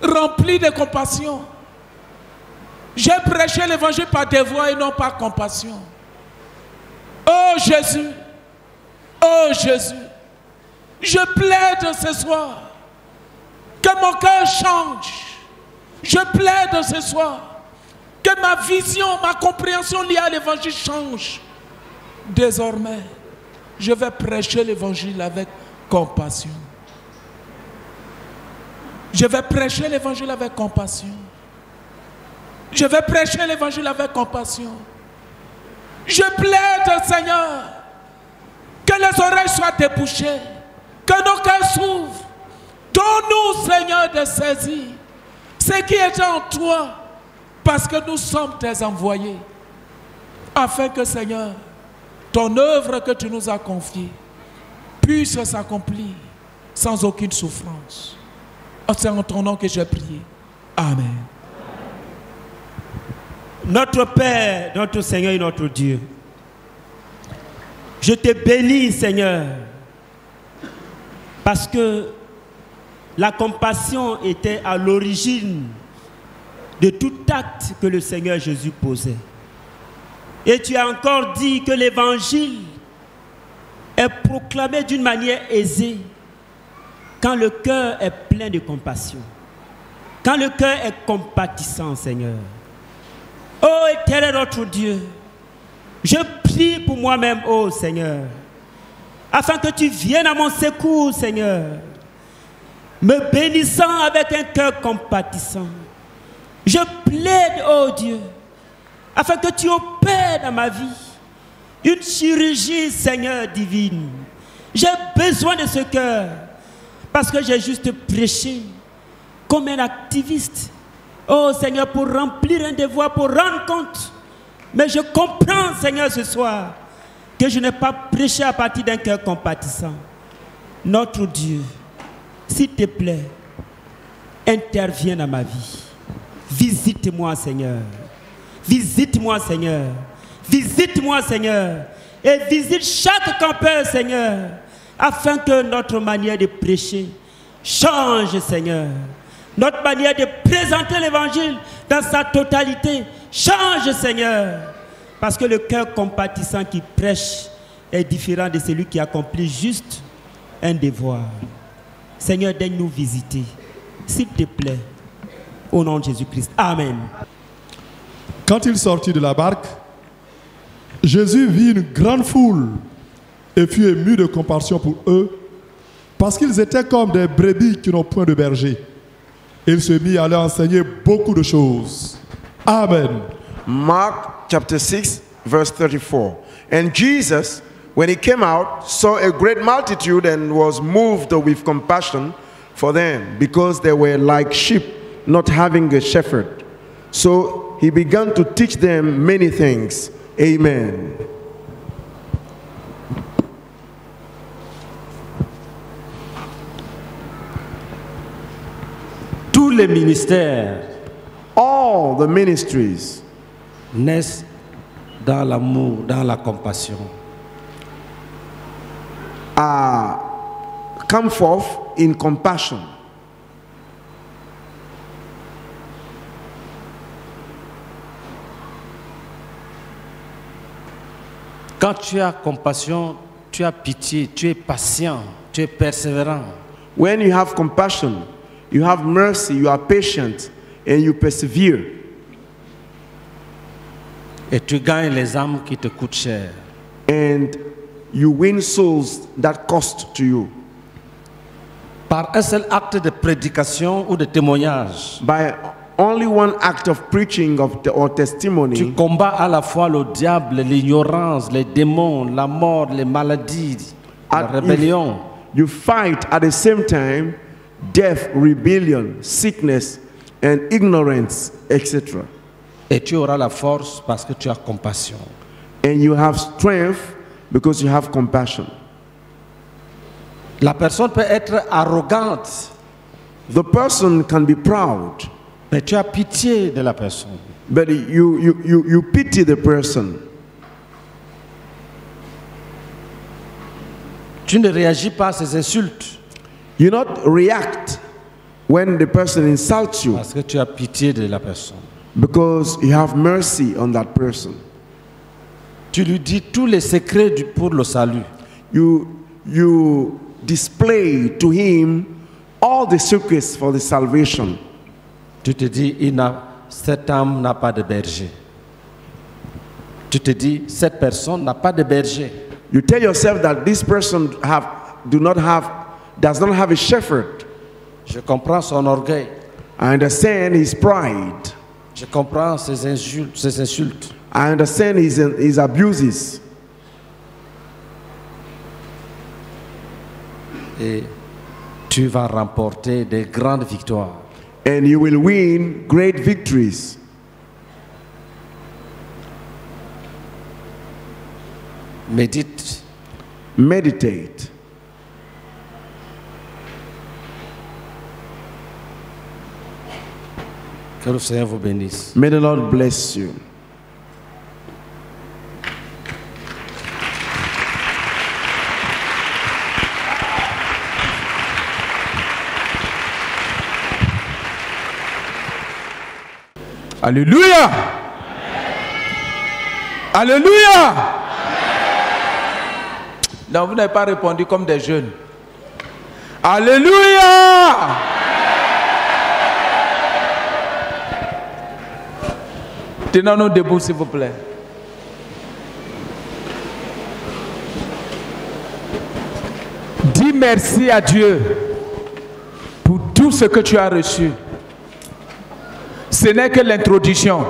rempli de compassion. J'ai prêché l'évangile par devoir et non par compassion. Oh Jésus, oh Jésus, je plaide ce soir que mon cœur change. Je plaide ce soir que ma vision, ma compréhension liée à l'évangile change. Désormais, je vais prêcher l'évangile avec compassion. Je vais prêcher l'évangile avec compassion. Je vais prêcher l'évangile avec compassion. Je plaide, Seigneur, que les oreilles soient débouchées, que nos cœurs s'ouvrent. Donne-nous, Seigneur, de saisir ce qui est en toi, parce que nous sommes tes envoyés, afin que, Seigneur, ton œuvre que tu nous as confiée puisse s'accomplir sans aucune souffrance. C'est en ton nom que j'ai prié. Amen. Notre Père, notre Seigneur et notre Dieu, je te bénis, Seigneur, parce que la compassion était à l'origine de tout acte que le Seigneur Jésus posait. Et tu as encore dit que l'évangile est proclamé d'une manière aisée quand le cœur est plein de compassion, quand le cœur est compatissant, Seigneur. Oh, éternel notre Dieu, je prie pour moi-même, oh Seigneur, afin que tu viennes à mon secours, Seigneur, me bénissant avec un cœur compatissant. Je plaide, oh Dieu, afin que tu opères dans ma vie une chirurgie, Seigneur divine. J'ai besoin de ce cœur, parce que j'ai juste prêché comme un activiste, oh Seigneur, pour remplir un devoir, pour rendre compte. Mais je comprends, Seigneur, ce soir, que je n'ai pas prêché à partir d'un cœur compatissant. Notre Dieu, s'il te plaît, interviens dans ma vie. Visite-moi, Seigneur. Visite-moi, Seigneur. Visite-moi, Seigneur. Et visite chaque campeur, Seigneur, afin que notre manière de prêcher change, Seigneur. Notre manière de présenter l'évangile dans sa totalité change, Seigneur. Parce que le cœur compatissant qui prêche est différent de celui qui accomplit juste un devoir. Seigneur, daigne nous visiter, s'il te plaît, au nom de Jésus-Christ. Amen. Quand il sortit de la barque, Jésus vit une grande foule et fut ému de compassion pour eux, parce qu'ils étaient comme des brebis qui n'ont point de berger. Il se mit à leur enseigner beaucoup de choses. Amen. Mark chapter six, verse thirty-four. And Jesus, when he came out, saw a great multitude and was moved with compassion for them, because they were like sheep, not having a shepherd. So he began to teach them many things. Amen. Tous les ministères, all the ministries, naissent dans l'amour, dans la compassion. Uh, come forth in compassion. Quand tu as compassion, tu as pitié, tu es patient, tu es persévérant. When you have compassion, you have mercy, you are patient, and you persevere. Et tu gagnes les âmes qui te coûtent cher. And you win souls that cost to you. Par un seul acte de prédication ou de témoignage. By only one act of preaching of the, or testimony. Tu combats à la fois le diable, l'ignorance, les démons, la mort, les maladies, at la rébellion. You fight at the same time death, rebellion, sickness, and ignorance, et cetera. Et tu auras la force parce que tu as compassion. And you have strength because you have compassion. La personne peut être arrogante. The person can be proud. Mais tu as pitié de la personne. But you, you, you, you pity the person. Tu ne réagis pas à ses insultes. You not react when the person insults you. Parce que tu as pitié de la personne. Because you have mercy on that person. Tu lui dis tous les secrets du, pour le salut. You, you display to him all the secrets for the salvation. Tu te dis, il n'a, cette âme n'a pas de berger. Tu te dis, cette personne n'a pas de berger. You tell yourself that this person have, do not have, does not have a shepherd. Je comprends son orgueil. I understand his pride. Je comprends ces insultes, ces insultes. I understand his, his abuses. Et tu vas remporter des grandes victoires. And you will win great victories. Médite. Meditate. Que le Seigneur vous bénisse. May the Lord bless you. Alléluia. Alléluia. Non, vous n'avez pas répondu comme des jeunes. Alléluia. Tenons-nous debout, s'il vous plaît. Dis merci à Dieu pour tout ce que tu as reçu. Ce n'est que l'introduction.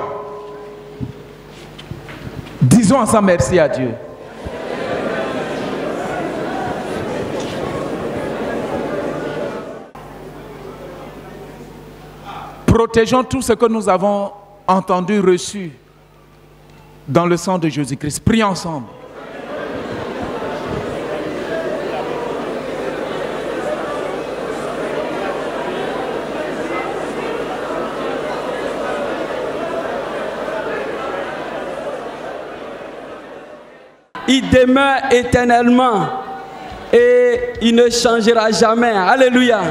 Disons ensemble merci à Dieu. Protégeons tout ce que nous avons entendu, reçu dans le sang de Jésus-Christ. Prions ensemble. Il demeure éternellement et il ne changera jamais. Alléluia.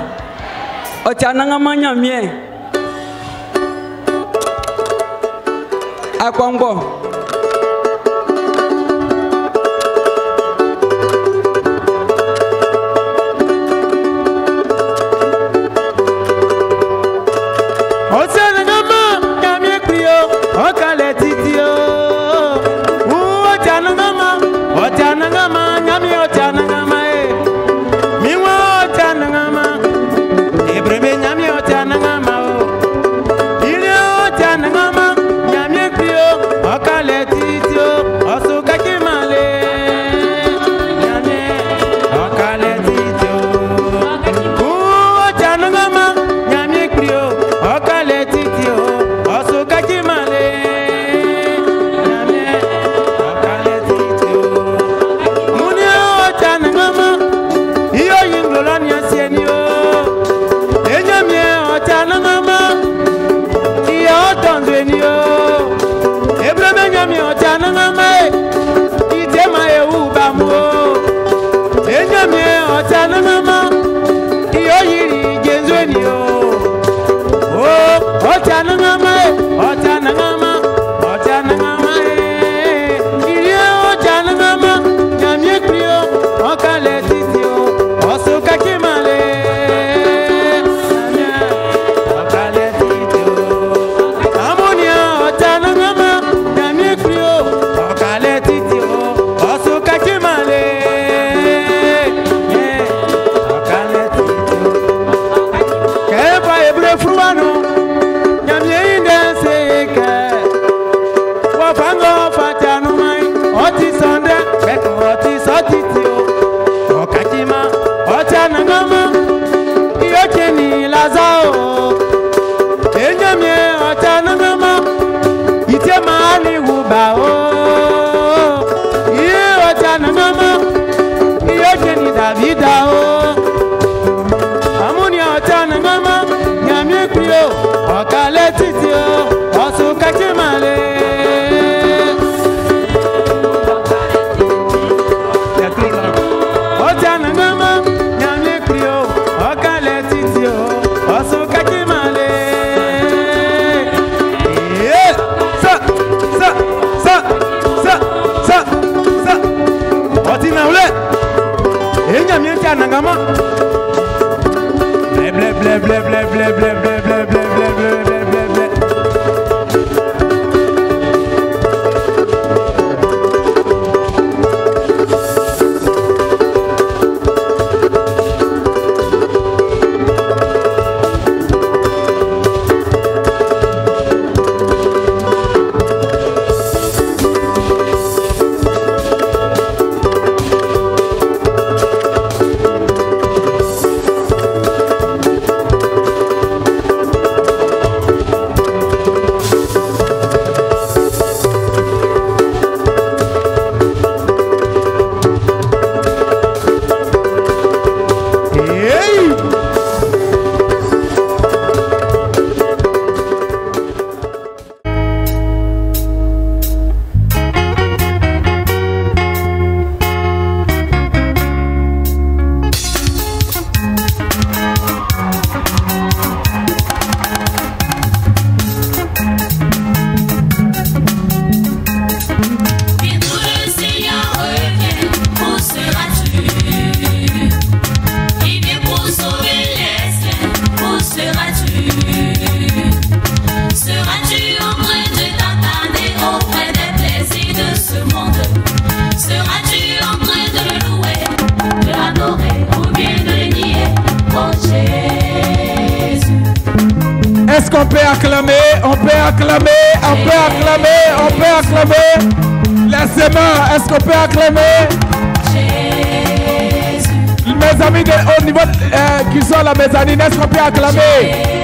Akwambo. Est-ce qu'on peut acclamer? On peut acclamer, on peut acclamer, on peut acclamer. Laissez moi, est-ce qu'on peut acclamer? Jésus. Mes amis de, au niveau euh, qui sont à la mezzanine, est-ce qu'on peut acclamer? Jésus.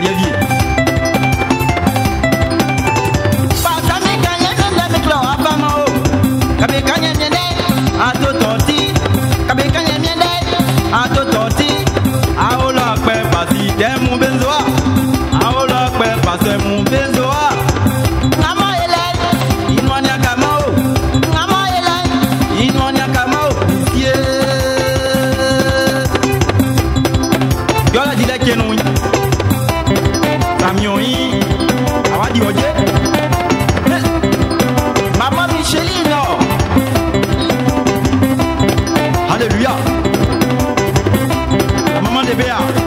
Olivier. Maman Micheline. Alléluia. Maman de Béa.